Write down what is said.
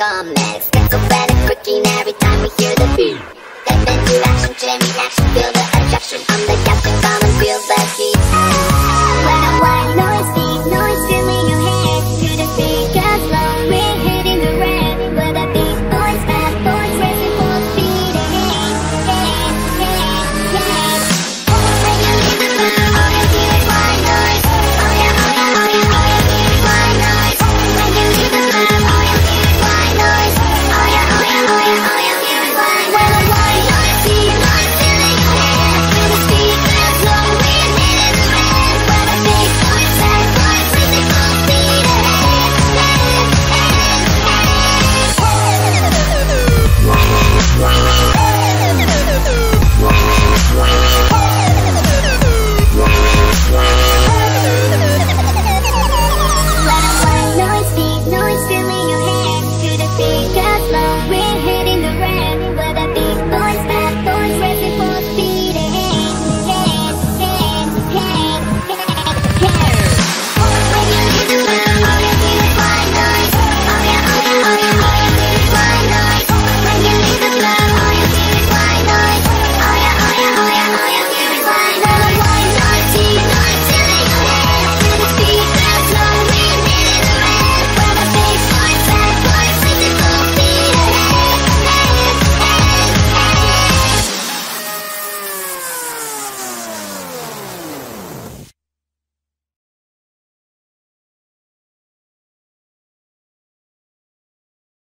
come.